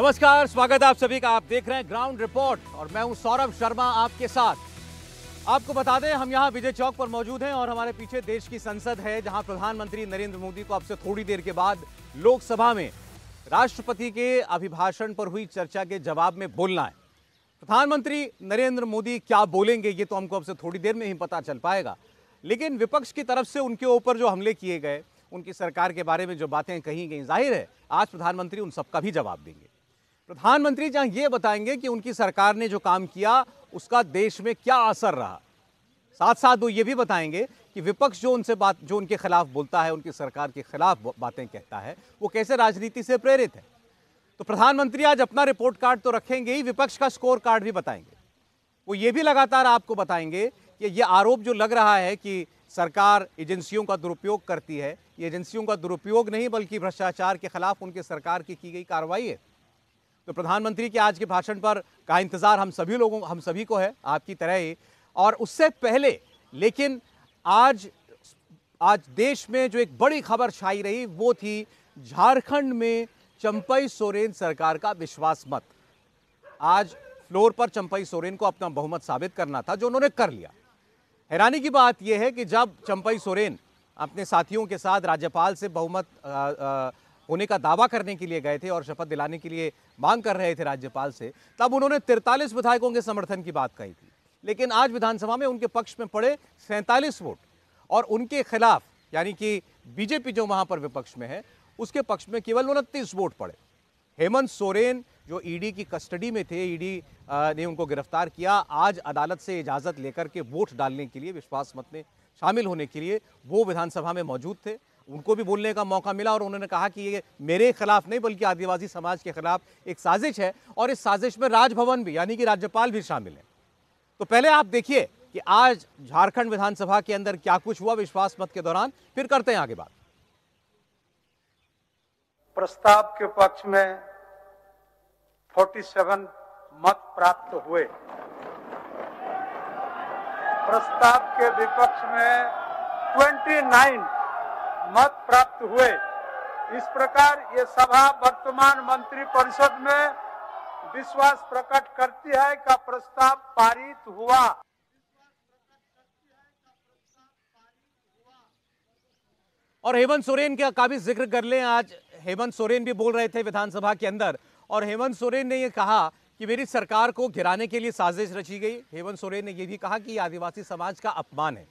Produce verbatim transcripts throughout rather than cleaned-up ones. नमस्कार, स्वागत है आप सभी का। आप देख रहे हैं ग्राउंड रिपोर्ट और मैं हूं सौरभ शर्मा आपके साथ। आपको बता दें, हम यहां विजय चौक पर मौजूद हैं और हमारे पीछे देश की संसद है, जहां प्रधानमंत्री नरेंद्र मोदी को अब से थोड़ी देर के बाद लोकसभा में राष्ट्रपति के अभिभाषण पर हुई चर्चा के जवाब में बोलना है। प्रधानमंत्री नरेंद्र मोदी क्या बोलेंगे ये तो हमको अब से थोड़ी देर में ही पता चल पाएगा, लेकिन विपक्ष की तरफ से उनके ऊपर जो हमले किए गए, उनकी सरकार के बारे में जो बातें कही गई, जाहिर है आज प्रधानमंत्री उन सबका भी जवाब देंगे। प्रधानमंत्री जहां ये बताएंगे कि उनकी सरकार ने जो काम किया उसका देश में क्या असर रहा, साथ साथ वो ये भी बताएंगे कि विपक्ष जो उनसे बात जो उनके खिलाफ बोलता है, उनकी सरकार के खिलाफ बातें कहता है, वो कैसे राजनीति से प्रेरित है। तो प्रधानमंत्री आज अपना रिपोर्ट कार्ड तो रखेंगे ही, विपक्ष का स्कोर कार्ड भी बताएंगे। वो ये भी लगातार आपको बताएंगे कि ये आरोप जो लग रहा है कि सरकार एजेंसियों का दुरुपयोग करती है, ये एजेंसियों का दुरुपयोग नहीं बल्कि भ्रष्टाचार के खिलाफ उनके सरकार की की गई कार्रवाई है। तो प्रधानमंत्री के आज के भाषण पर का इंतज़ार हम सभी लोगों हम सभी को है, आपकी तरह ही। और उससे पहले लेकिन आज आज देश में जो एक बड़ी खबर छाई रही वो थी झारखंड में चंपई सोरेन सरकार का विश्वास मत। आज फ्लोर पर चंपई सोरेन को अपना बहुमत साबित करना था, जो उन्होंने कर लिया। हैरानी की बात यह है कि जब चंपई सोरेन अपने साथियों के साथ राज्यपाल से बहुमत आ, आ, होने का दावा करने के लिए गए थे और शपथ दिलाने के लिए मांग कर रहे थे राज्यपाल से, तब उन्होंने तैंतालीस विधायकों के समर्थन की बात कही थी, लेकिन आज विधानसभा में उनके पक्ष में पड़े सैंतालीस वोट और उनके खिलाफ, यानी कि बीजेपी जो वहाँ पर विपक्ष में है, उसके पक्ष में केवल उनतीस वोट पड़े। हेमंत सोरेन जो ईडी की कस्टडी में थे, ईडी ने उनको गिरफ्तार किया, आज अदालत से इजाज़त लेकर के वोट डालने के लिए, विश्वास मत में शामिल होने के लिए वो विधानसभा में मौजूद थे। उनको भी बोलने का मौका मिला और उन्होंने कहा कि ये मेरे खिलाफ नहीं बल्कि आदिवासी समाज के खिलाफ एक साजिश है और इस साजिश में राजभवन भी, यानी कि राज्यपाल भी शामिल है। तो पहले आप देखिए कि आज झारखंड विधानसभा के अंदर क्या कुछ हुआ विश्वास मत के दौरान, फिर करते हैं आगे बात। प्रस्ताव के पक्ष में सैंतालीस मत प्राप्त हुए, प्रस्ताव के विपक्ष में उनतीस मत प्राप्त हुए। इस प्रकार ये सभा वर्तमान मंत्रिपरिषद में विश्वास प्रकट करती है का प्रस्ताव पारित हुआ। और हेमंत सोरेन का काफी जिक्र कर लें, आज हेमंत सोरेन भी बोल रहे थे विधानसभा के अंदर और हेमंत सोरेन ने यह कहा कि मेरी सरकार को गिराने के लिए साजिश रची गई। हेमंत सोरेन ने यह भी कहा कि आदिवासी समाज का अपमान है।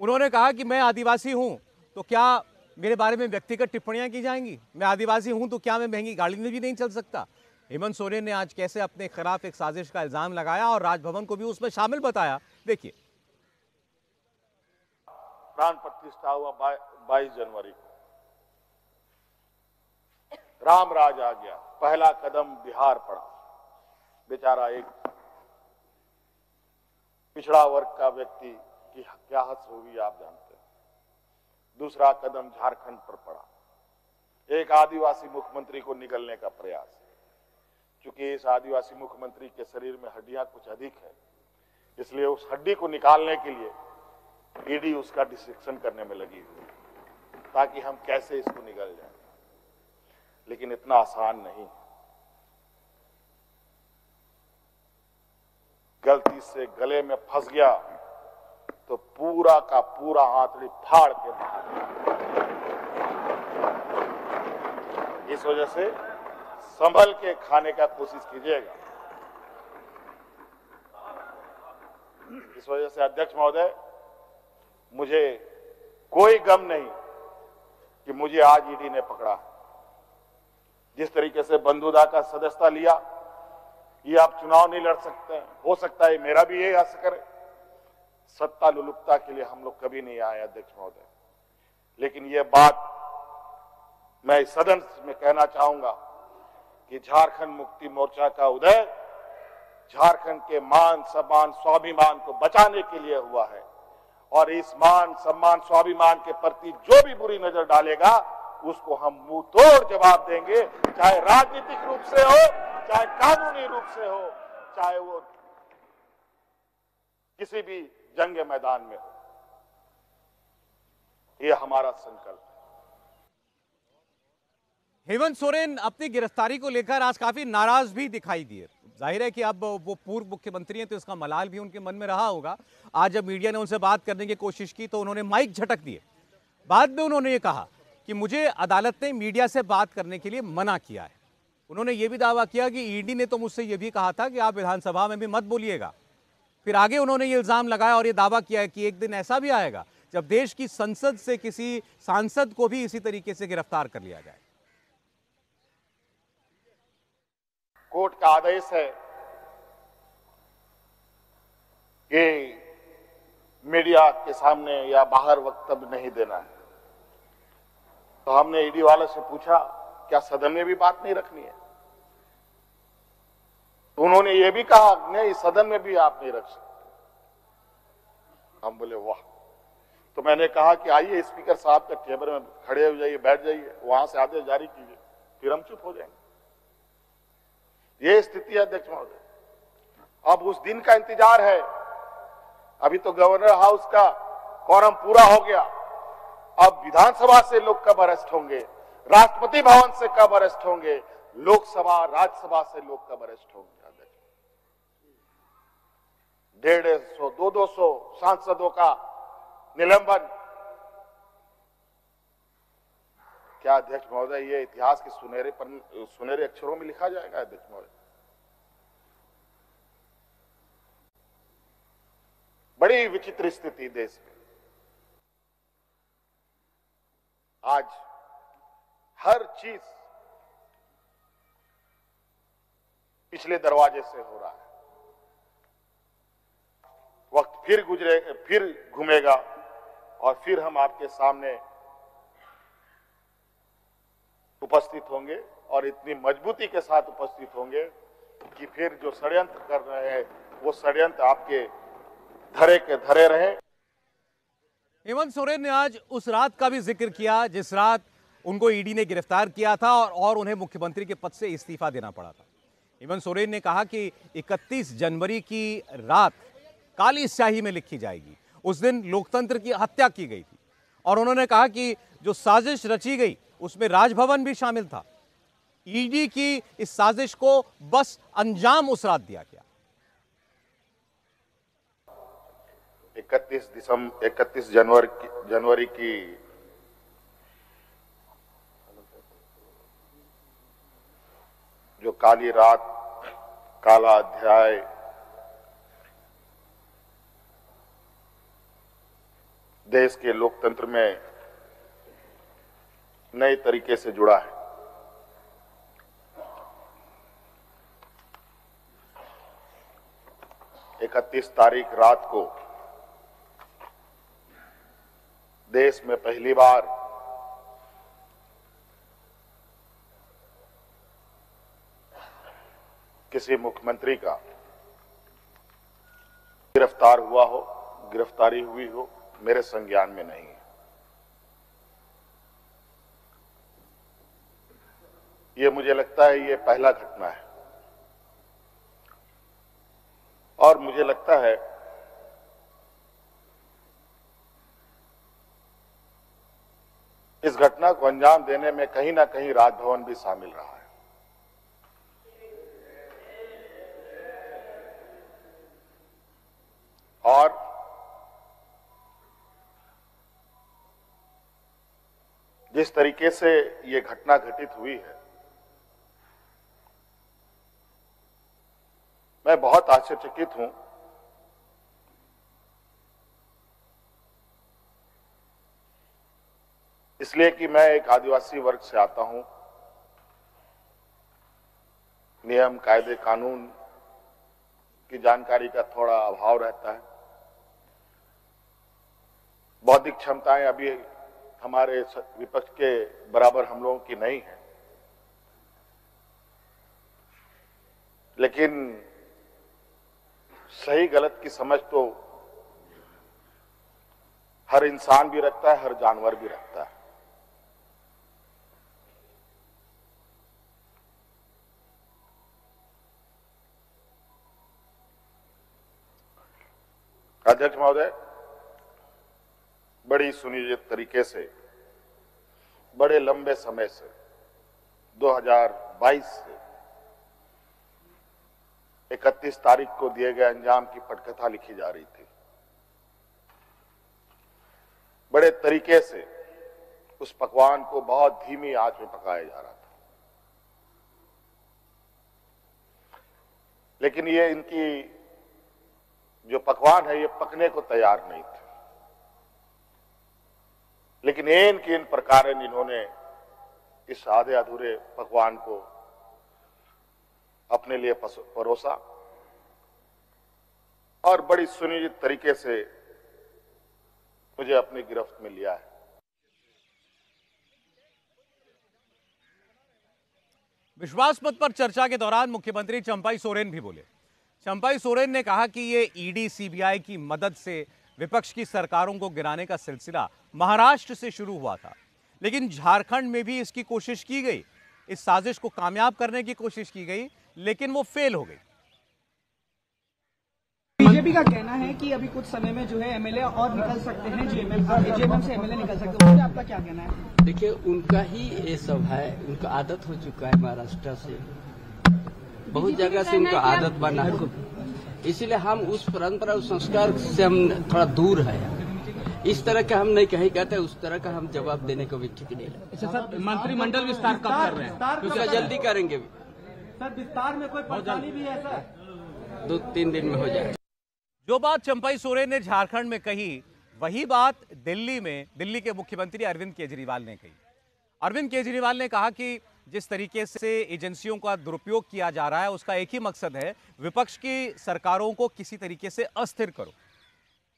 उन्होंने कहा कि मैं आदिवासी हूँ तो क्या मेरे बारे में व्यक्तिगत टिप्पणियां की जाएंगी, मैं आदिवासी हूं तो क्या मैं महंगी गाड़ी में भी नहीं चल सकता। हेमंत सोरेन ने आज कैसे अपने खिलाफ एक साजिश का इल्जाम लगाया और राजभवन को भी उसमें शामिल बताया। देखिए, प्राण प्रतिष्ठा हुआ बाईस जनवरी को, राम राज आ गया, पहला कदम बिहार पड़ा। बेचारा एक पिछड़ा वर्ग का व्यक्ति की क्या हद होगी आप जानते। दूसरा कदम झारखंड पर पड़ा, एक आदिवासी मुख्यमंत्री को निगलने का प्रयास। चूंकि इस आदिवासी मुख्यमंत्री के शरीर में हड्डियां कुछ अधिक है, इसलिए उस हड्डी को निकालने के लिए ईडी उसका डिसेक्शन करने में लगी हुई, ताकि हम कैसे इसको निगल जाए। लेकिन इतना आसान नहीं, गलती से गले में फंस गया तो पूरा का पूरा हाथड़ी फाड़ के बाहर। इस वजह से संभल के खाने का कोशिश कीजिएगा। इस वजह से अध्यक्ष महोदय, मुझे कोई गम नहीं कि मुझे आज ईडी ने पकड़ा। जिस तरीके से बंधुदा का सदस्यता लिया, ये आप चुनाव नहीं लड़ सकते, हो सकता है मेरा भी ये असर है। सत्ता लुलुपता के लिए हम लोग कभी नहीं आए अध्यक्ष महोदय, लेकिन यह बात मैं इस सदन में कहना चाहूंगा कि झारखंड मुक्ति मोर्चा का उदय झारखंड के मान सम्मान स्वाभिमान को बचाने के लिए हुआ है और इस मान सम्मान स्वाभिमान के प्रति जो भी बुरी नजर डालेगा उसको हम मुंह तोड़ जवाब देंगे, चाहे राजनीतिक रूप से हो, चाहे कानूनी रूप से हो, चाहे वो किसी भी जंग मैदान में हो। यह हमारा संकल्प है। हेमंत सोरेन अपनी गिरफ्तारी को लेकर आज काफी नाराज भी दिखाई दिए। जाहिर है कि अब वो पूर्व मुख्यमंत्री हैं तो इसका मलाल भी उनके मन में रहा होगा। आज जब मीडिया ने उनसे बात करने की कोशिश की तो उन्होंने माइक झटक दिए। बाद में उन्होंने ये कहा कि मुझे अदालत ने मीडिया से बात करने के लिए मना किया है। उन्होंने ये भी दावा किया कि ईडी ने तो मुझसे ये भी कहा था कि आप विधानसभा में भी मत बोलिएगा। फिर आगे उन्होंने ये इल्ज़ाम लगाया और ये दावा किया है कि एक दिन ऐसा भी आएगा जब देश की संसद से किसी सांसद को भी इसी तरीके से गिरफ्तार कर लिया जाए। कोर्ट का आदेश है कि मीडिया के सामने या बाहर वक्तव्य नहीं देना है, तो हमने ईडी वाले से पूछा क्या सदन में भी बात नहीं रखनी है? तो उन्होंने ये भी कहा नहीं, सदन में भी आप नहीं रख सकते। हम बोले वाह। तो मैंने कहा कि आइए स्पीकर साहब के टेबल में खड़े हो जाइए, बैठ जाइए, वहां से आदेश जारी कीजिए, फिर हम चुप हो जाएंगे। ये स्थिति है अध्यक्ष महोदय। अब उस दिन का इंतजार है। अभी तो गवर्नर हाउस का कोरम पूरा हो गया। अब विधानसभा से लोग कब अरेस्ट होंगे, राष्ट्रपति भवन से कब अरेस्ट होंगे, लोकसभा राज्यसभा से लोग कब अरेस्ट होंगे? डेढ़ सौ दो दो सौ सांसदों का निलंबन। क्या अध्यक्ष महोदय ये इतिहास के सुनहरे पर सुनहरे अक्षरों में लिखा जाएगा? अध्यक्ष महोदय बड़ी विचित्र स्थिति देश में। आज हर चीज पिछले दरवाजे से हो रहा है। वक्त फिर गुजरे फिर घूमेगा और फिर हम आपके सामने उपस्थित होंगे और इतनी मजबूती के साथ उपस्थित होंगे कि फिर जो षड्यंत्र कर रहे हैं वो षड्यंत्र आपके धरे के धरे रहे। हेमंत सोरेन ने आज उस रात का भी जिक्र किया जिस रात उनको ईडी ने गिरफ्तार किया था और, और उन्हें मुख्यमंत्री के पद से इस्तीफा देना पड़ा था। हेमंत सोरेन ने कहा कि इकतीस जनवरी की रात काली स्याही में लिखी जाएगी। उस दिन लोकतंत्र की हत्या की गई थी और उन्होंने कहा कि जो साजिश रची गई उसमें राजभवन भी शामिल था। ईडी की इस साजिश को बस अंजाम उस रात दिया गया। इकतीस दिसंबर इकतीस जनवरी की, जनवरी की जो काली रात, काला अध्याय, देश के लोकतंत्र में नए तरीके से जुड़ा है। इकतीस तारीख रात को देश में पहली बार किसी मुख्यमंत्री का गिरफ्तार हुआ हो, गिरफ्तारी हुई हो, मेरे संज्ञान में नहीं है। ये मुझे लगता है ये पहला घटना है और मुझे लगता है इस घटना को अंजाम देने में कहीं ना कहीं राजभवन भी शामिल रहा है। और जिस तरीके से ये घटना घटित हुई है, मैं बहुत आश्चर्यचकित हूं इसलिए कि मैं एक आदिवासी वर्ग से आता हूं। नियम कायदे कानून की जानकारी का थोड़ा अभाव रहता है। बौद्धिक क्षमताएं अभी हमारे विपक्ष के बराबर हम लोगों की नहीं है, लेकिन सही गलत की समझ तो हर इंसान भी रखता है, हर जानवर भी रखता है। अध्यक्ष महोदय बड़ी सुनियोजित तरीके से, बड़े लंबे समय से दो हज़ार बाईस से इकतीस तारीख को दिए गए अंजाम की पटकथा लिखी जा रही थी। बड़े तरीके से उस पकवान को बहुत धीमी आंच में पकाया जा रहा था, लेकिन ये इनकी जो पकवान है ये पकने को तैयार नहीं थे। लेकिन एन के इन प्रकार इन्होंने इस आधे अधूरे पकवान को अपने लिए परोसा और बड़ी सुनियोजित तरीके से मुझे अपनी गिरफ्त में लिया है। विश्वास मत पर चर्चा के दौरान मुख्यमंत्री चंपई सोरेन भी बोले। चंपई सोरेन ने कहा कि ये ईडी सीबीआई की मदद से विपक्ष की सरकारों को गिराने का सिलसिला महाराष्ट्र से शुरू हुआ था, लेकिन झारखंड में भी इसकी कोशिश की गई, इस साजिश को कामयाब करने की कोशिश की गई, लेकिन वो फेल हो गई। बीजेपी का कहना है कि अभी कुछ समय में जो है एमएलए और निकल सकते हैं, जेएमएम से एमएलए निकल सकते हैं। आपका क्या कहना है? देखिए, उनका ही ये सब है, उनका आदत हो चुका है महाराष्ट्र से, बहुत जगह से उनका आदत बना है, इसीलिए हम उस परंपरा उस संस्कार से हम थोड़ा दूर है। इस तरह का हम नहीं कहीं कहते, उस तरह का हम जवाब देने को भी ठीक नहीं लगता। सर, मंत्रिमंडल विस्तार कब कर रहे हैं? उसका जल्दी करेंगे भी सर। विस्तार में कोई परेशानी भी है सर? दो तीन दिन में हो जाए। जो बात चंपई सोरेन ने झारखंड में कही, वही बात दिल्ली में दिल्ली के मुख्यमंत्री अरविंद केजरीवाल ने कही। अरविंद केजरीवाल ने कहा कि जिस तरीके से एजेंसियों का दुरुपयोग किया जा रहा है उसका एक ही मकसद है, विपक्ष की सरकारों को किसी तरीके से अस्थिर करो,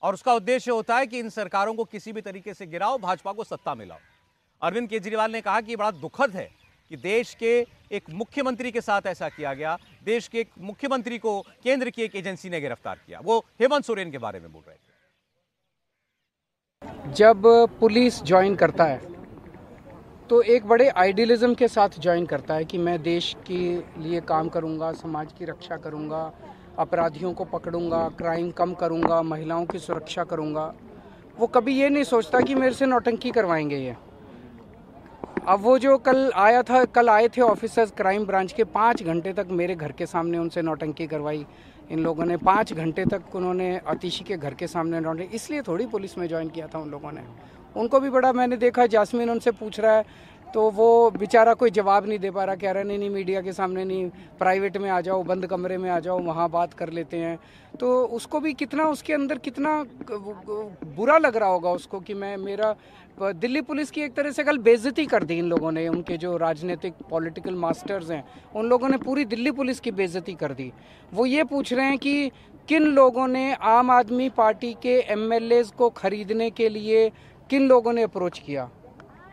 और उसका उद्देश्य होता है कि इन सरकारों को किसी भी तरीके से गिराओ, भाजपा को सत्ता में लाओ। अरविंद केजरीवाल ने कहा कि बड़ा दुखद है कि देश के एक मुख्यमंत्री के साथ ऐसा किया गया। देश के एक मुख्यमंत्री को केंद्र की एक एजेंसी ने गिरफ्तार किया। वो हेमंत सोरेन के बारे में बोल रहे थे। जब पुलिस ज्वाइन करता है तो एक बड़े आइडियलिज्म के साथ ज्वाइन करता है कि मैं देश के लिए काम करूंगा, समाज की रक्षा करूंगा, अपराधियों को पकड़ूंगा, क्राइम कम करूंगा, महिलाओं की सुरक्षा करूंगा। वो कभी ये नहीं सोचता कि मेरे से नौटंकी करवाएंगे ये। अब वो जो कल आया था, कल आए थे ऑफिसर्स क्राइम ब्रांच के, पाँच घंटे तक मेरे घर के सामने उनसे नौटंकी करवाई इन लोगों ने। पाँच घंटे तक उन्होंने अतिशी के घर के सामने नौटंकी, इसलिए थोड़ी पुलिस में ज्वाइन किया था उन लोगों ने। उनको भी बड़ा मैंने देखा, जासमीन उनसे पूछ रहा है तो वो बेचारा कोई जवाब नहीं दे पा रहा, कह रहा नहीं नहीं मीडिया के सामने नहीं, प्राइवेट में आ जाओ, बंद कमरे में आ जाओ, वहाँ बात कर लेते हैं। तो उसको भी कितना, उसके अंदर कितना बुरा लग रहा होगा उसको कि मैं, मेरा, दिल्ली पुलिस की एक तरह से कल बेइज्जती कर दी इन लोगों ने। उनके जो राजनीतिक पॉलिटिकल मास्टर्स हैं उन लोगों ने पूरी दिल्ली पुलिस की बेइज्जती कर दी। वो ये पूछ रहे हैं कि किन लोगों ने आम आदमी पार्टी के एम एल एज़ को खरीदने के लिए किन लोगों ने अप्रोच किया।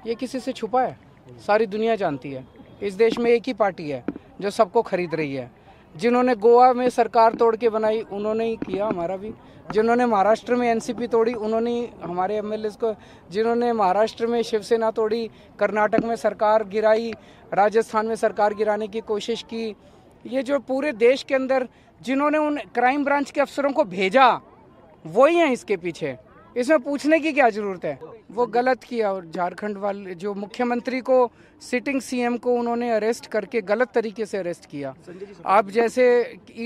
ये किसी से छुपा है? सारी दुनिया जानती है, इस देश में एक ही पार्टी है जो सबको खरीद रही है। जिन्होंने गोवा में सरकार तोड़ के बनाई उन्होंने ही किया, हमारा भी। जिन्होंने महाराष्ट्र में एनसीपी तोड़ी उन्होंने हमारे एमएलए को, जिन्होंने महाराष्ट्र में शिवसेना तोड़ी, कर्नाटक में सरकार गिराई, राजस्थान में सरकार गिराने की कोशिश की। ये जो पूरे देश के अंदर जिन्होंने उन क्राइम ब्रांच के अफसरों को भेजा वही हैं इसके पीछे। इसमें पूछने की क्या जरूरत है? वो गलत किया। और झारखंड वाले जो मुख्यमंत्री को, सिटिंग सीएम को उन्होंने अरेस्ट करके गलत तरीके से अरेस्ट किया। आप जैसे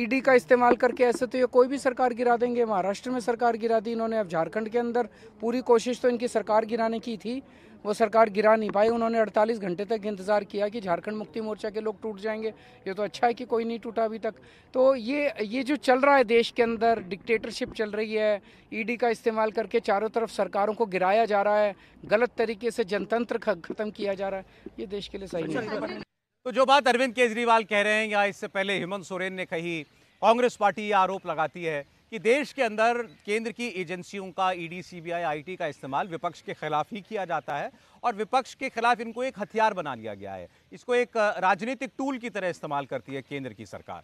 ईडी का इस्तेमाल करके ऐसे तो ये कोई भी सरकार गिरा देंगे। महाराष्ट्र में सरकार गिरा दी इन्होंने, अब झारखंड के अंदर पूरी कोशिश तो इनकी सरकार गिराने की थी, वो सरकार गिरा नहीं पाई। उन्होंने अड़तालीस घंटे तक इंतजार किया कि झारखंड मुक्ति मोर्चा के लोग टूट जाएंगे, ये तो अच्छा है कि कोई नहीं टूटा अभी तक। तो ये ये जो चल रहा है देश के अंदर, डिक्टेटरशिप चल रही है, ईडी का इस्तेमाल करके चारों तरफ सरकारों को गिराया जा रहा है, गलत तरीके से जनतंत्र खत्म किया जा रहा है, ये देश के लिए सही नहीं है। तो जो बात अरविंद केजरीवाल कह रहे हैं या इससे पहले हेमंत सोरेन ने कही, कांग्रेस पार्टी ये आरोप लगाती है कि देश के अंदर केंद्र की एजेंसियों का, ईडी, सीबीआई, आईटी का इस्तेमाल विपक्ष के खिलाफ ही किया जाता है और विपक्ष के खिलाफ इनको एक हथियार बना लिया गया है, इसको एक राजनीतिक टूल की तरह इस्तेमाल करती है केंद्र की सरकार।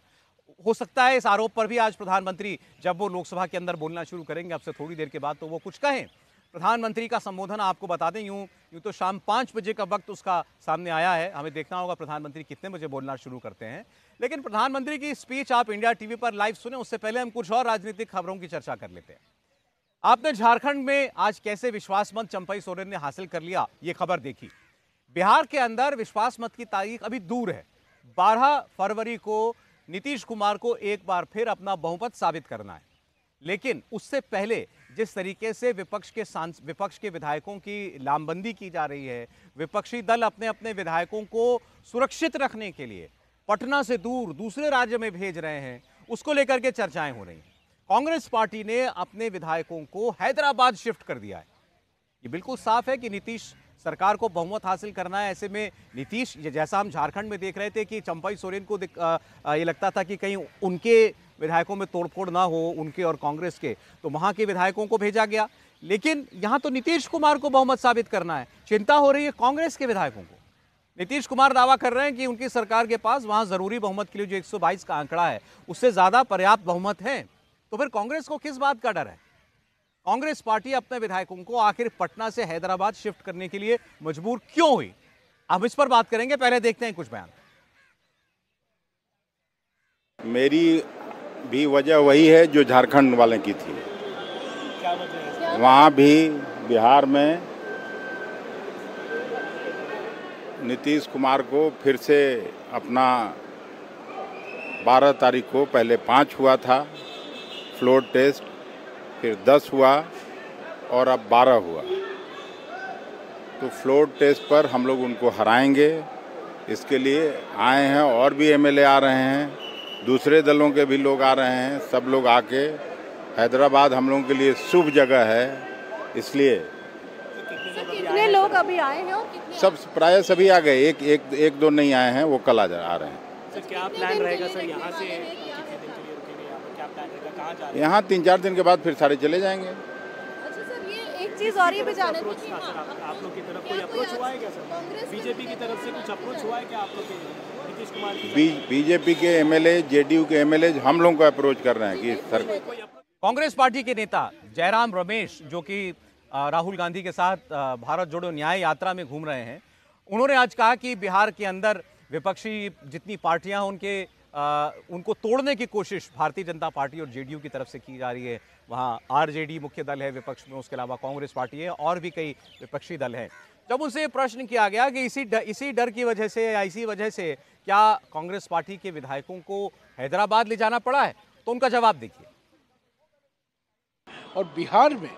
हो सकता है इस आरोप पर भी आज प्रधानमंत्री, जब वो लोकसभा के अंदर बोलना शुरू करेंगे आपसे थोड़ी देर के बाद, तो वो कुछ कहें। प्रधानमंत्री का संबोधन आपको बता दें, यूं यूं तो शाम पाँच बजे का वक्त उसका सामने आया है, हमें देखना होगा प्रधानमंत्री कितने बजे बोलना शुरू करते हैं। लेकिन प्रधानमंत्री की स्पीच आप इंडिया टीवी पर लाइव सुने, उससे पहले हम कुछ और राजनीतिक खबरों की चर्चा कर लेते हैं। आपने झारखंड में आज कैसे विश्वासमत चंपई सोरेन ने हासिल कर लिया, ये खबर देखी। बिहार के अंदर विश्वास मत की तारीख अभी दूर है। बारह फरवरी को नीतीश कुमार को एक बार फिर अपना बहुमत साबित करना है, लेकिन उससे पहले जिस तरीके से विपक्ष के सांस विपक्ष के विधायकों की लामबंदी की जा रही है, विपक्षी दल अपने अपने विधायकों को सुरक्षित रखने के लिए पटना से दूर दूसरे राज्य में भेज रहे हैं, उसको लेकर के चर्चाएं हो रही हैं। कांग्रेस पार्टी ने अपने विधायकों को हैदराबाद शिफ्ट कर दिया है। ये बिल्कुल साफ है कि नीतीश सरकार को बहुमत हासिल करना है। ऐसे में नीतीश, जैसा हम झारखंड में देख रहे थे कि चंपई सोरेन को ये लगता था कि कहीं उनके विधायकों में तोड़फोड़ ना हो, उनके और कांग्रेस के, तो वहाँ के विधायकों को भेजा गया। लेकिन यहाँ तो नीतीश कुमार को बहुमत साबित करना है, चिंता हो रही है कांग्रेस के विधायकों को। नीतीश कुमार दावा कर रहे हैं कि उनकी सरकार के पास वहाँ ज़रूरी बहुमत के लिए जो एक सौ बाईस का आंकड़ा है उससे ज़्यादा पर्याप्त बहुमत है। तो फिर कांग्रेस को किस बात का डर है? कांग्रेस पार्टी अपने विधायकों को आखिर पटना से हैदराबाद शिफ्ट करने के लिए मजबूर क्यों हुई? अब इस पर बात करेंगे, पहले देखते हैं कुछ बयान। मेरी भी वजह वही है जो झारखंड वाले की थी। क्या वजह है? वहाँ भी बिहार में नीतीश कुमार को फिर से अपना बारह तारीख को, पहले पाँच हुआ था फ्लोर टेस्ट, फिर दस हुआ और अब बारह हुआ। तो फ्लोर टेस्ट पर हम लोग उनको हराएंगे, इसके लिए आए हैं। और भी एमएलए आ रहे हैं, दूसरे दलों के भी लोग आ रहे हैं। सब लोग आके हैदराबाद हम लोगों के लिए शुभ जगह है, इसलिए कितने लोग अभी आए हैं? सब प्राय सभी आ गए, एक एक एक दो नहीं आए हैं, वो कल आ रहे हैं। सर, क्या प्लान रहेगा सर यहाँ से? यहाँ तीन चार दिन के बाद फिर सारे चले जाएंगे। अच्छा सर, ये एक चीज और ये भी जानना था कि आप लोग की तरफ कोई अप्रोच हुआ है क्या सर? बीजेपी की तरफ से कुछ अप्रोच हुआ है क्या आप लोग के? बीजेपी के एमएलए, जेडीयू के एमएलए हम लोगों को अप्रोच कर रहे हैं कि सर। कांग्रेस पार्टी के नेता जयराम रमेश, जो कि राहुल गांधी के साथ भारत जोड़ो न्याय यात्रा में घूम रहे हैं, उन्होंने आज कहा कि बिहार के अंदर विपक्षी जितनी पार्टियां हैं उनके आ, उनको तोड़ने की कोशिश भारतीय जनता पार्टी और जेडीयू की तरफ से की जा रही है। वहाँ आरजेडी मुख्य दल है विपक्ष में, उसके अलावा कांग्रेस पार्टी है और भी कई विपक्षी दल हैं। जब उनसे प्रश्न किया गया कि इसी डर इसी डर की वजह से या इसी वजह से क्या कांग्रेस पार्टी के विधायकों को हैदराबाद ले जाना पड़ा है, तो उनका जवाब देखिए। और बिहार में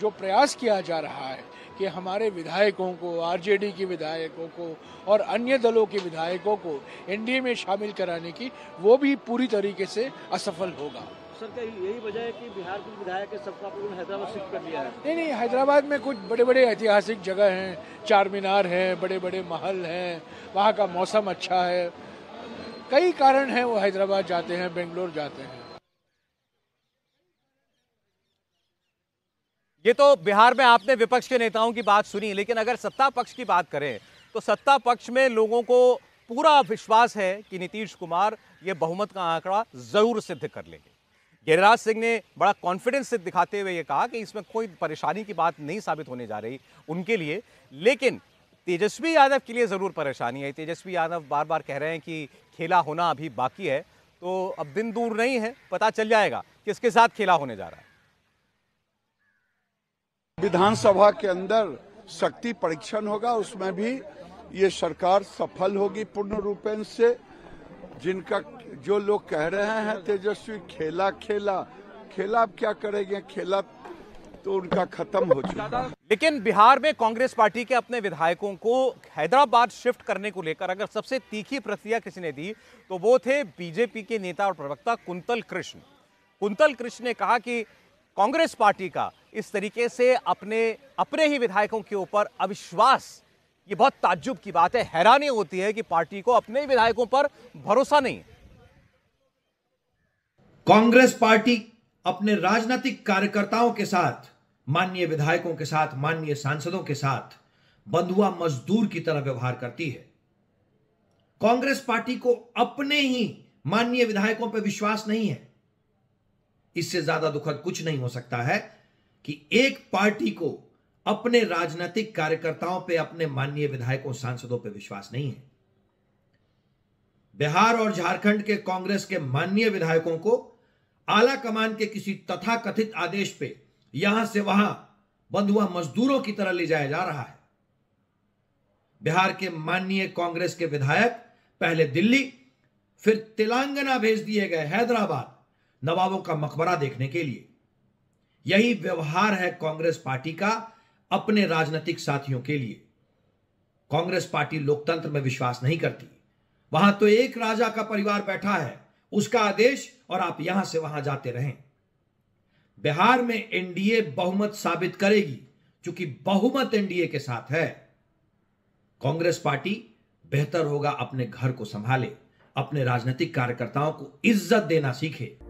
जो प्रयास किया जा रहा है कि हमारे विधायकों को, आरजेडी के विधायकों को और अन्य दलों के विधायकों को एनडीए में शामिल कराने की, वो भी पूरी तरीके से असफल होगा। सर, क्या यही वजह है कि बिहार के विधायक सबको आप लोगों ने हैदराबाद शिफ्ट कर लिया है? नहीं नहीं, हैदराबाद में कुछ बड़े बड़े ऐतिहासिक जगह हैं, चार मीनार है, बड़े बड़े महल हैं, वहाँ का मौसम अच्छा है, कई कारण हैं वो हैदराबाद जाते हैं, बेंगलोर जाते हैं। ये तो बिहार में आपने विपक्ष के नेताओं की बात सुनी, लेकिन अगर सत्ता पक्ष की बात करें तो सत्ता पक्ष में लोगों को पूरा विश्वास है कि नीतीश कुमार ये बहुमत का आंकड़ा जरूर सिद्ध कर लेंगे। गिरिराज सिंह ने बड़ा कॉन्फिडेंस से दिखाते हुए ये कहा कि इसमें कोई परेशानी की बात नहीं साबित होने जा रही उनके लिए, लेकिन तेजस्वी यादव के लिए ज़रूर परेशानी है। तेजस्वी यादव बार बार कह रहे हैं कि खेला होना अभी बाकी है, तो अब दिन दूर नहीं है, पता चल जाएगा किसके साथ खेला होने जा रहा है। विधानसभा के अंदर शक्ति परीक्षण होगा, उसमें भी ये सरकार सफल होगी पूर्ण रूपेण से। जिनका जो लोग कह रहे हैं तेजस्वी खेला खेला खेला, अब क्या करेंगे, खेला तो उनका खत्म हो चुका। लेकिन बिहार में कांग्रेस पार्टी के अपने विधायकों को हैदराबाद शिफ्ट करने को लेकर अगर सबसे तीखी प्रतिक्रिया किसी ने दी तो वो थे बीजेपी के नेता और प्रवक्ता कुंतल कृष्ण। कुंतल कृष्ण ने कहा कि कांग्रेस पार्टी का इस तरीके से अपने अपने ही विधायकों के ऊपर अविश्वास, ये बहुत ताज्जुब की बात है, हैरानी होती है कि पार्टी को अपने विधायकों पर भरोसा नहीं है। कांग्रेस पार्टी अपने राजनीतिक कार्यकर्ताओं के साथ, माननीय विधायकों के साथ, माननीय सांसदों के साथ बंधुआ मजदूर की तरह व्यवहार करती है। कांग्रेस पार्टी को अपने ही माननीय विधायकों पर विश्वास नहीं है। इससे ज्यादा दुखद कुछ नहीं हो सकता है कि एक पार्टी को अपने राजनीतिक कार्यकर्ताओं पे, अपने माननीय विधायकों सांसदों पे विश्वास नहीं है। बिहार और झारखंड के कांग्रेस के माननीय विधायकों को आला कमान के किसी तथाकथित आदेश पे यहां से वहां बंधुआ मजदूरों की तरह ले जाया जा रहा है। बिहार के माननीय कांग्रेस के विधायक पहले दिल्ली फिर तेलंगाना भेज दिए गए हैदराबाद नवाबों का मकबरा देखने के लिए। यही व्यवहार है कांग्रेस पार्टी का अपने राजनीतिक साथियों के लिए। कांग्रेस पार्टी लोकतंत्र में विश्वास नहीं करती। वहां तो एक राजा का परिवार बैठा है, उसका आदेश और आप यहां से वहां जाते रहें। बिहार में एनडीए बहुमत साबित करेगी, क्योंकि बहुमत एनडीए के साथ है। कांग्रेस पार्टी बेहतर होगा अपने घर को संभाले, अपने राजनीतिक कार्यकर्ताओं को इज्जत देना सीखे।